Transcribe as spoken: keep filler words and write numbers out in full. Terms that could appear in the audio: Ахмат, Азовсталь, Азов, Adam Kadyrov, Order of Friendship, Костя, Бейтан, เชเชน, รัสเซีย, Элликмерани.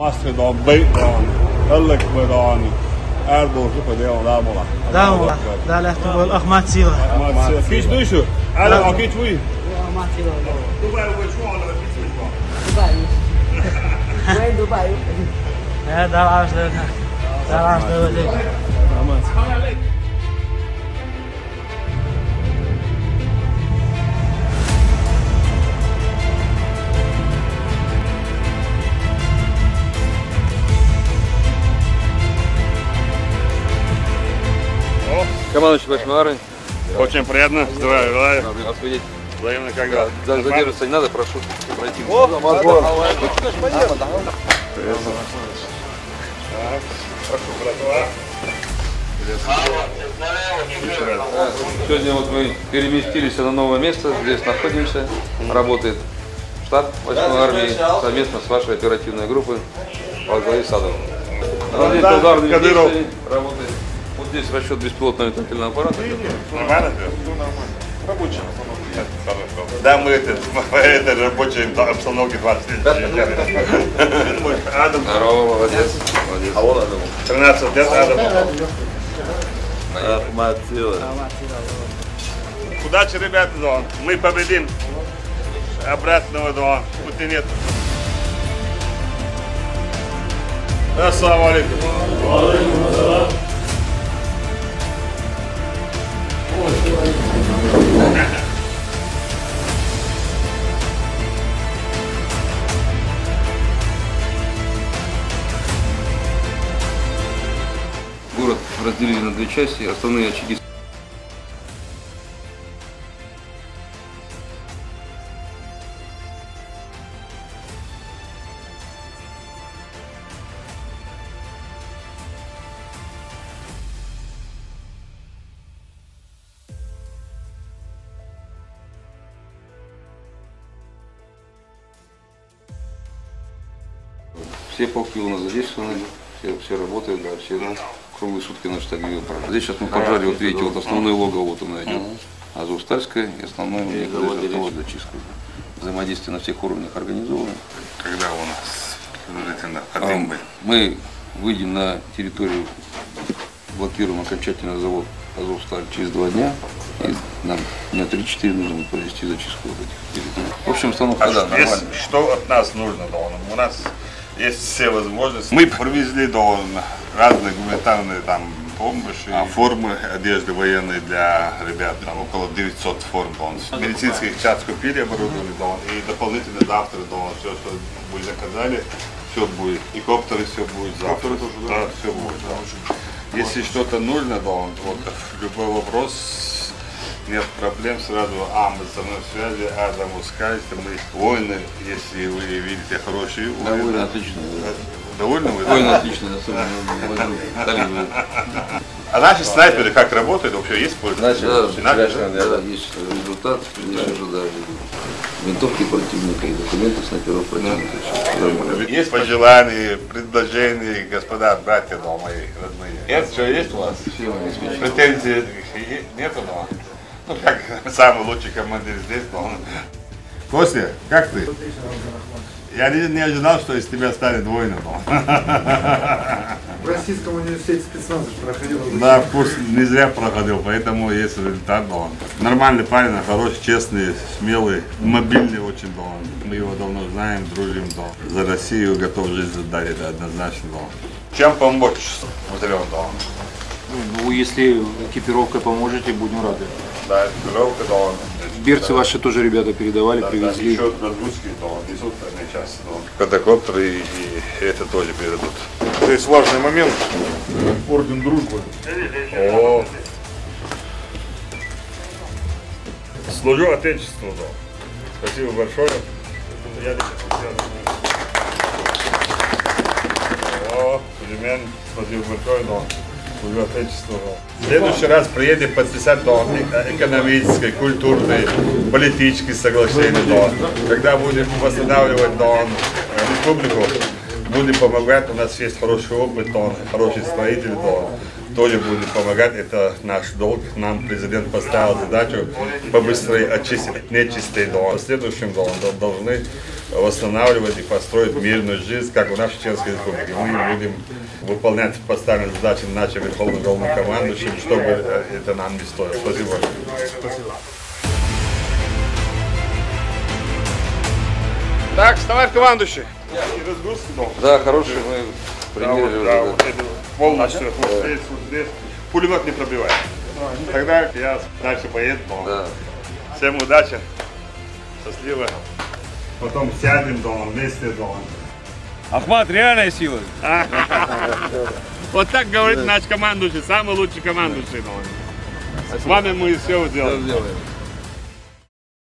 Астрида, Бейтан, Элликмерани. أربعة وشوفة دي ولا ملا لا ملا لا لا تقول أحمات سيرة أحمات سيرة فيش دوشة على أكيد وي أحمات سيرة دبي وشو على دبي وين دبي يا دار عاش دولك دار عاش دولك أحمات Командующий Башмары. Очень приятно. Здравия желаю. Взаимно когда. Задерживаться не надо, прошу пройти. О, мажор. Приветствую. Сегодня вот мы переместились на новое место. Здесь находимся. Работает штаб восьмой армии совместно с вашей оперативной группой во главе с Азовом. Работает. Вот здесь расчет беспилотного летательного аппарата. Нормально? Ну, нормально. Рабочая обстановка. Да, мы это, это рабочая обстановка двадцать лет. Адом. Здорово, молодец. А вот Адом. тринадцать лет Адом. Ахматилла. Удачи, ребята, да. Мы победим. Обратного, да. Пути нет. Ассаламу алейкум. Алейкум ассалам. Город разделили на две части, основные очаги. Все полки у нас задействованы, все, все работают, да, все да. Круглые сутки наши так говорили. Здесь сейчас мы пожарили, вот видите, вот основное лого, вот оно идет, Азовстальское и основное лого для чистки. Взаимодействие на всех уровнях организовано. Когда у нас а, мы выйдем на территорию, блокируем окончательно завод Азовсталь через два дня. И нам дня три-четыре нужно провести зачистку вот этих территорий. В общем, установка, а да, нормально. Что от нас нужно, да, у нас есть все возможности. Мы привезли до разные гуманитарные там помощи, а формы одежды военные для ребят, там около девятьсот форм. Да, медицинских часть купили, оборудовали, да, и дополнительно завтра, да, все, что мы заказали, все будет. И коптеры все будет завтра. Тоже, да? Да, все будет. Да. Если что-то нужно, да, вот, любой вопрос, нет проблем, сразу а, мы со мной в связи, а, запускайте, мы воины, если вы видите хорошие воины. Довольно отлично. Довольно вы? Воины отлично, особенно. А наши снайперы как работают, вообще есть польза? Значит, да, есть результат, конечно же, даже винтовки противника и документов снайперов противника. Есть пожелания, предложения, господа, братья, мои родные? Нет, что есть у вас? Претензий нету, но ну как самый лучший командир здесь, но Костя, как ты? Я не, не ожидал, что из тебя станет воином. В Российском университете спецназа проходил. Да, курс не зря проходил, поэтому есть результат. Нормальный парень, хороший, честный, смелый, мобильный очень. Мы его давно знаем, дружим. За Россию готов жизнь задать, это однозначно. Чем помочь? Смотрел, ну, если экипировкой поможете, будем рады. Да, экипировка, да. Берцы да. Ваши тоже ребята передавали, да, привезли. Да, еще нагрузки, да, несут на час. Да. Катакоптеры и, и это тоже передадут. То есть важный момент. Орден дружбы. О. Служу Отечеству, да. Спасибо большое. Я О, перемен. Спасибо большое, да. В следующий раз приедем подписать до экономической, культурной, политической соглашения, до, когда будем восстанавливать до, республику, будем помогать, у нас есть хороший опыт, до, хороший строитель, до, тоже будем помогать, это наш долг, нам президент поставил задачу побыстрее очистить нечистые, до, в следующем до, до, должны восстанавливать и построить мирную жизнь, как у нас в Чеченской Республике. Мы будем выполнять поставленные задачи нашим верховным главнокомандующим, чтобы это нам не стоило. Спасибо. Так, вставай, командующий. Да, хороший, мы приняли. Да, вот, да, полностью, вот здесь, вот здесь. Пулемет не пробивает. Тогда я дальше поеду. Да. Всем удачи, счастливо. Потом сядем дома, вместе дома. Ахмат, реальная сила. Вот так говорит наш командующий, самый лучший командующий дома. С вами мы все делаем.